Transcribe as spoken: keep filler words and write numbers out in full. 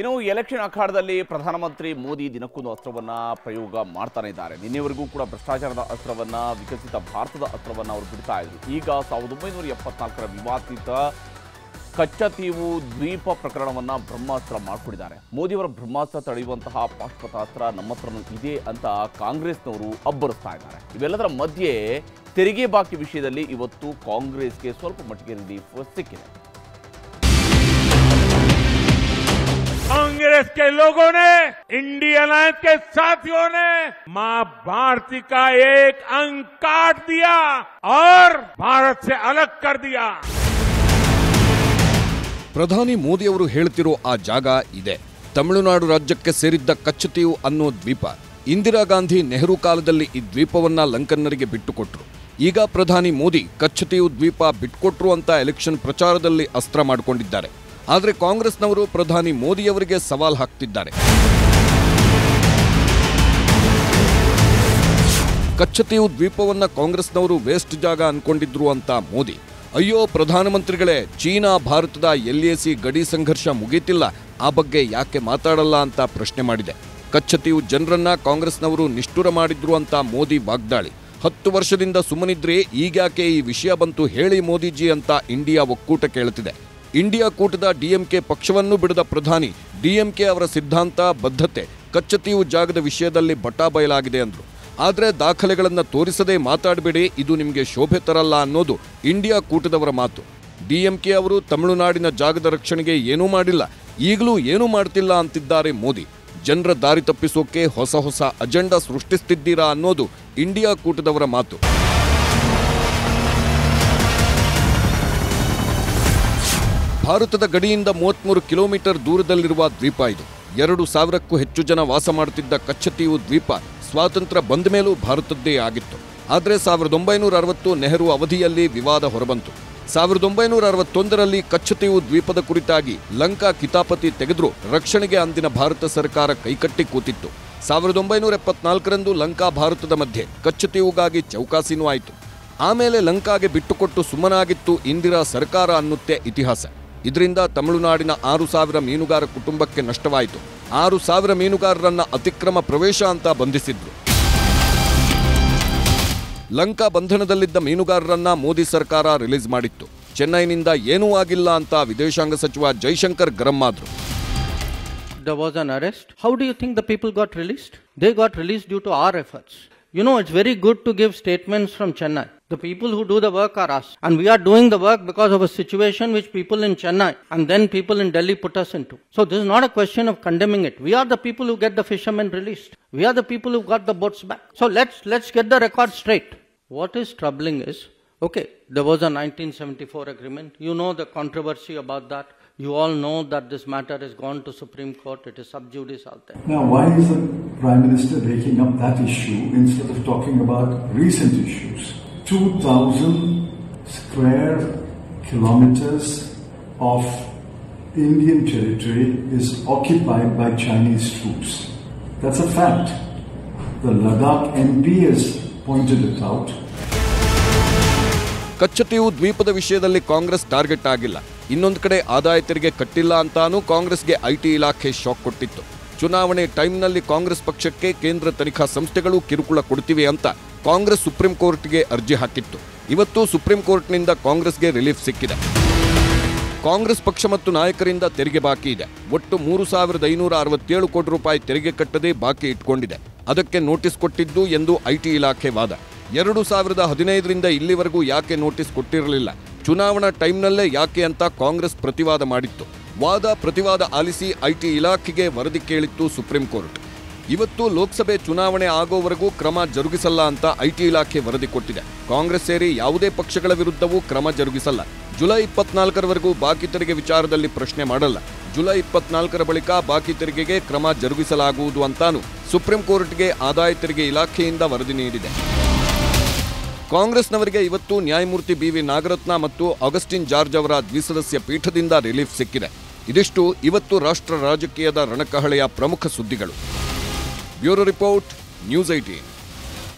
ಇನ್ನು ಎಲೆಕ್ಷನ್ ಅಖಾಡದಲ್ಲಿ ಪ್ರಧಾನಮಂತ್ರಿ ಮೋದಿ ದಿನಕ್ಕೊಂದು ಅಸ್ತ್ರವನ್ನ ಪ್ರಯೋಗ ಮಾಡ್ತಾನೆ ಇದ್ದಾರೆ. ನಿನ್ನೆವರೆಗೂ ಕೂಡ ಭ್ರಷ್ಟಾಚಾರದ ಅಸ್ತ್ರವನ್ನ, ವಿಕಸಿತ ಭಾರತದ ಅಸ್ತ್ರವನ್ನ ಅವರು ಬಿಡ್ತಾ ಇದ್ರು. ಈಗ ಸಾವಿರದ ಒಂಬೈನೂರ ಎಪ್ಪತ್ನಾಲ್ಕರ ವಿವಾದಿತ ಕಚ್ಚತೀವು ದ್ವೀಪ ಪ್ರಕರಣವನ್ನ ಬ್ರಹ್ಮಾಸ್ತ್ರ ಮಾಡಿಕೊಂಡಿದ್ದಾರೆ. ಮೋದಿಯವರ ಬ್ರಹ್ಮಾಸ್ತ್ರ ತಡೆಯುವಂತಹ ಪಾಶ್ಚಾತ್ಯಾಸ್ತ್ರ ನಮ್ಮ ಹತ್ರನೂ ಇದೆ ಅಂತ ಕಾಂಗ್ರೆಸ್ನವರು ಅಬ್ಬರಿಸ್ತಾ ಇದ್ದಾರೆ. ಇವೆಲ್ಲದರ ಮಧ್ಯೆ ತೆರಿಗೆ ಬಾಕಿ ವಿಷಯದಲ್ಲಿ ಇವತ್ತು ಕಾಂಗ್ರೆಸ್ಗೆ ಸ್ವಲ್ಪ ಮಟ್ಟಿಗೆ ರಿಲೀಫ್ ಸಿಕ್ಕಿದೆ. कांग्रेस के लोगों ने, इंडिया अलायंस के साथियों ने मां भारती का एक अंग काट दिया और भारत से अलग कर दिया. ಪ್ರಧಾನಿ ಮೋದಿ ಅವರು ಹೇಳ್ತಿರೋ ಆ ಜಾಗ ಇದೆ. ತಮಿಳುನಾಡು ರಾಜ್ಯಕ್ಕೆ ಸೇರಿದ್ದ ಕಚ್ಚತೀವು ಅನ್ನೋ ದ್ವೀಪ. ಇಂದಿರಾ ಗಾಂಧಿ ನೆಹರು ಕಾಲದಲ್ಲಿ ಈ ದ್ವೀಪವನ್ನ ಲಂಕನ್ನರಿಗೆ ಬಿಟ್ಟುಕೊಟ್ರು. ಈಗ ಪ್ರಧಾನಿ ಮೋದಿ ಕಚ್ಚತೀವು ದ್ವೀಪ ಬಿಟ್ಟುಕೊಟ್ರು ಅಂತ ಎಲೆಕ್ಷನ್ ಪ್ರಚಾರದಲ್ಲಿ ಅಸ್ತ್ರ ಮಾಡಿಕೊಂಡಿದ್ದಾರೆ. ಆದರೆ ಕಾಂಗ್ರೆಸ್ನವರು ಪ್ರಧಾನಿ ಮೋದಿಯವರಿಗೆ ಸವಾಲ್ ಹಾಕ್ತಿದ್ದಾರೆ. ಕಚ್ಚತೀವು ದ್ವೀಪವನ್ನು ಕಾಂಗ್ರೆಸ್ನವರು ವೇಸ್ಟ್ ಜಾಗ ಅನ್ಕೊಂಡಿದ್ರು ಅಂತ ಮೋದಿ, ಅಯ್ಯೋ ಪ್ರಧಾನಮಂತ್ರಿಗಳೇ, ಚೀನಾ ಭಾರತದ ಎಲ್ಎಸಿ ಗಡಿ ಸಂಘರ್ಷ ಮುಗೀತಿಲ್ಲ, ಆ ಬಗ್ಗೆ ಯಾಕೆ ಮಾತಾಡಲ್ಲ ಅಂತ ಪ್ರಶ್ನೆ ಮಾಡಿದೆ. ಕಚ್ಚತೀವು ಜನರನ್ನ ಕಾಂಗ್ರೆಸ್ನವರು ನಿಷ್ಠುರ ಮಾಡಿದ್ರು ಅಂತ ಮೋದಿ ವಾಗ್ದಾಳಿ. ಹತ್ತು ವರ್ಷದಿಂದ ಸುಮ್ಮನಿದ್ರೆ ಈಗ್ಯಾಕೆ ಈ ವಿಷಯ ಬಂತು ಹೇಳಿ ಮೋದಿಜಿ ಅಂತ ಇಂಡಿಯಾ ಒಕ್ಕೂಟ ಕೇಳುತ್ತಿದೆ. ಇಂಡಿಯಾ ಕೂಟದ ಡಿಎಂಕೆ ಪಕ್ಷವನ್ನು ಬಿಡದ ಪ್ರಧಾನಿ ಡಿಎಂಕೆ ಅವರ ಸಿದ್ಧಾಂತ ಬದ್ಧತೆ ಕಚ್ಚತೀವು ಜಾಗದ ವಿಷಯದಲ್ಲಿ ಬಟಾ ಬಯಲಾಗಿದೆ ಅಂದರು. ಆದರೆ ದಾಖಲೆಗಳನ್ನು ತೋರಿಸದೆ ಮಾತಾಡಬೇಡಿ, ಇದು ನಿಮಗೆ ಶೋಭೆ ತರಲ್ಲ ಅನ್ನೋದು ಇಂಡಿಯಾ ಕೂಟದವರ ಮಾತು. ಡಿಎಂಕೆ ಅವರು ತಮಿಳುನಾಡಿನ ಜಾಗದ ರಕ್ಷಣೆಗೆ ಏನೂ ಮಾಡಿಲ್ಲ, ಈಗಲೂ ಏನೂ ಮಾಡ್ತಿಲ್ಲ ಅಂತಿದ್ದಾರೆ ಮೋದಿ. ಜನರ ದಾರಿ ತಪ್ಪಿಸೋಕೆ ಹೊಸ ಹೊಸ ಅಜೆಂಡಾ ಸೃಷ್ಟಿಸ್ತಿದ್ದೀರಾ ಅನ್ನೋದು ಇಂಡಿಯಾ ಕೂಟದವರ ಮಾತು. ಭಾರತದ ಗಡಿಯಿಂದ ಮೂವತ್ತ್ಮೂರು ಕಿಲೋಮೀಟರ್ ದೂರದಲ್ಲಿರುವ ದ್ವೀಪ ಇದು. ಎರಡು ಸಾವಿರಕ್ಕೂ ಹೆಚ್ಚು ಜನ ವಾಸ ಮಾಡುತ್ತಿದ್ದ ಕಚ್ಚತೀವು ದ್ವೀಪ ಸ್ವಾತಂತ್ರ್ಯ ಬಂದ ಮೇಲೂ ಭಾರತದ್ದೇ ಆಗಿತ್ತು. ಆದರೆ ಸಾವಿರದ ಒಂಬೈನೂರ ಅರವತ್ತು ನೆಹರು ಅವಧಿಯಲ್ಲಿ ವಿವಾದ ಹೊರಬಂತು. ಸಾವಿರದ ಒಂಬೈನೂರ ಅರವತ್ತೊಂದರಲ್ಲಿ ಕಚ್ಚತೀವು ದ್ವೀಪದ ಕುರಿತಾಗಿ ಲಂಕಾ ಕಿತಾಪತಿ ತೆಗೆದರೂ ರಕ್ಷಣೆಗೆ ಅಂದಿನ ಭಾರತ ಸರ್ಕಾರ ಕೈಕಟ್ಟಿ ಕೂತಿತ್ತು. ಸಾವಿರದ ಒಂಬೈನೂರ ಎಪ್ಪತ್ನಾಲ್ಕರಂದು ಲಂಕಾ ಭಾರತದ ಮಧ್ಯೆ ಕಚ್ಚತೀವುಗಾಗಿ ಚೌಕಾಸಿನೂ ಆಯಿತು. ಆಮೇಲೆ ಲಂಕಾಗೆ ಬಿಟ್ಟುಕೊಟ್ಟು ಸುಮ್ಮನಾಗಿತ್ತು ಇಂದಿರಾ ಸರ್ಕಾರ ಅನ್ನುತ್ತೆ ಇತಿಹಾಸ. ಇದರಿಂದ ತಮಿಳುನಾಡಿನ ಆರು ಸಾವಿರ ಮೀನುಗಾರ ಕುಟುಂಬಕ್ಕೆ ನಷ್ಟವಾಯಿತು. ಆರು ಸಾವಿರ ಮೀನುಗಾರರನ್ನ ಅತಿಕ್ರಮ ಪ್ರವೇಶ ಅಂತ ಬಂಧಿಸಿದ್ರು. ಲಂಕಾ ಬಂಧನದಲ್ಲಿದ್ದ ಮೀನುಗಾರರನ್ನ ಮೋದಿ ಸರ್ಕಾರ ರಿಲೀಸ್ ಮಾಡಿತ್ತು. ಚೆನ್ನೈನಿಂದ ಏನೂ ಆಗಿಲ್ಲ ಅಂತ ವಿದೇಶಾಂಗ ಸಚಿವ ಜೈಶಂಕರ್ ಗರಂ ಆದ್ರು. There was an arrest. How do you think the people got released? They got released due to our efforts. You know, it's very good to give statements from Chennai. The people who do the work are us, and we are doing the work because of a situation which people in Chennai and then people in Delhi put us into. So this is not a question of condemning it. We are the people who get the fishermen released. We are the people who got the boats back. So let's let's get the record straight. What is troubling is, okay, there was a nineteen seventy-four agreement. You know the controversy about that. You all know that this matter has gone to Supreme Court. It is sub judice out there. Now, why is the Prime Minister breaking up that issue instead of talking about recent issues? two thousand square kilometers of Indian territory is occupied by Chinese troops. That's a fact. The Ladakh M P has pointed it out. ಕಚ್ಚತೀವು ದ್ವೀಪದ ವಿಷಯದಲ್ಲಿ Congress target ಆಗಿಲ್ಲ. ಇನ್ನೊಂದು ಕಡೆ ಆದಾಯ ತೆರಿಗೆ ಕಟ್ಟಿಲ್ಲ ಅಂತಾನೂ ಕಾಂಗ್ರೆಸ್ಗೆ ಐಟಿ ಇಲಾಖೆ ಶಾಕ್ ಕೊಟ್ಟಿತ್ತು. ಚುನಾವಣೆ ಟೈಮ್ನಲ್ಲಿ ಕಾಂಗ್ರೆಸ್ ಪಕ್ಷಕ್ಕೆ ಕೇಂದ್ರ ತನಿಖಾ ಸಂಸ್ಥೆಗಳು ಕಿರುಕುಳ ಕೊಡ್ತಿವೆ ಅಂತ ಕಾಂಗ್ರೆಸ್ ಸುಪ್ರೀಂ ಕೋರ್ಟ್ಗೆ ಅರ್ಜಿ ಹಾಕಿತ್ತು. ಇವತ್ತು ಸುಪ್ರೀಂ ಕೋರ್ಟ್ನಿಂದ ಕಾಂಗ್ರೆಸ್ಗೆ ರಿಲೀಫ್ ಸಿಕ್ಕಿದೆ. ಕಾಂಗ್ರೆಸ್ ಪಕ್ಷ ಮತ್ತು ನಾಯಕರಿಂದ ತೆರಿಗೆ ಬಾಕಿ ಇದೆ. ಒಟ್ಟು ಮೂರು ಸಾವಿರದ ಐನೂರ ಅರವತ್ತೇಳು ಕೋಟಿ ರೂಪಾಯಿ ತೆರಿಗೆ ಕಟ್ಟದೆ ಬಾಕಿ ಇಟ್ಕೊಂಡಿದೆ. ಅದಕ್ಕೆ ನೋಟಿಸ್ ಕೊಟ್ಟಿದ್ದು ಎಂದು ಐಟಿ ಇಲಾಖೆ ವಾದ. ಎರಡು ಸಾವಿರದ ಹದಿನೈದರಿಂದ ಇಲ್ಲಿವರೆಗೂ ಯಾಕೆ ನೋಟಿಸ್ ಕೊಟ್ಟಿರಲಿಲ್ಲ, ಚುನಾವಣಾ ಟೈಮ್ನಲ್ಲೇ ಯಾಕೆ ಅಂತ ಕಾಂಗ್ರೆಸ್ ಪ್ರತಿವಾದ ಮಾಡಿತ್ತು. ವಾದ ಪ್ರತಿವಾದ ಆಲಿಸಿ ಐಟಿ ಇಲಾಖೆಗೆ ವರದಿ ಕೇಳಿತ್ತು ಸುಪ್ರೀಂ ಕೋರ್ಟ್. ಇವತ್ತು ಲೋಕಸಭೆ ಚುನಾವಣೆ ಆಗೋವರೆಗೂ ಕ್ರಮ ಜರುಗಿಸಲ್ಲ ಅಂತ ಐಟಿ ಇಲಾಖೆ ವರದಿ ಕೊಟ್ಟಿದೆ. ಕಾಂಗ್ರೆಸ್ ಸೇರಿ ಯಾವುದೇ ಪಕ್ಷಗಳ ವಿರುದ್ಧವೂ ಕ್ರಮ ಜರುಗಿಸಲ್ಲ. ಜುಲೈ ಇಪ್ಪತ್ನಾಲ್ಕರವರೆಗೂ ಬಾಕಿ ತೆರಿಗೆ ವಿಚಾರದಲ್ಲಿ ಪ್ರಶ್ನೆ ಮಾಡಲ್ಲ. ಜುಲೈ ಇಪ್ಪತ್ನಾಲ್ಕರ ಬಳಿಕ ಬಾಕಿ ತೆರಿಗೆಗೆ ಕ್ರಮ ಜರುಗಿಸಲಾಗುವುದು ಅಂತಾನು ಸುಪ್ರೀಂ ಕೋರ್ಟ್ಗೆ ಆದಾಯ ತೆರಿಗೆ ಇಲಾಖೆಯಿಂದ ವರದಿ ನೀಡಿದೆ. ಕಾಂಗ್ರೆಸ್ನವರಿಗೆ ಇವತ್ತು ನ್ಯಾಯಮೂರ್ತಿ ಬಿ ವಿ ನಾಗರತ್ನ ಮತ್ತು ಆಗಸ್ಟಿನ್ ಜಾರ್ಜ್ ಅವರ ದ್ವಿಸದಸ್ಯ ಪೀಠದಿಂದ ರಿಲೀಫ್ ಸಿಕ್ಕಿದೆ. ಇದಿಷ್ಟು ಇವತ್ತು ರಾಷ್ಟ್ರ ರಾಜಕೀಯದ ರಣಕಹಳೆಯ ಪ್ರಮುಖ ಸುದ್ದಿಗಳು. Bureau report, news eighteen.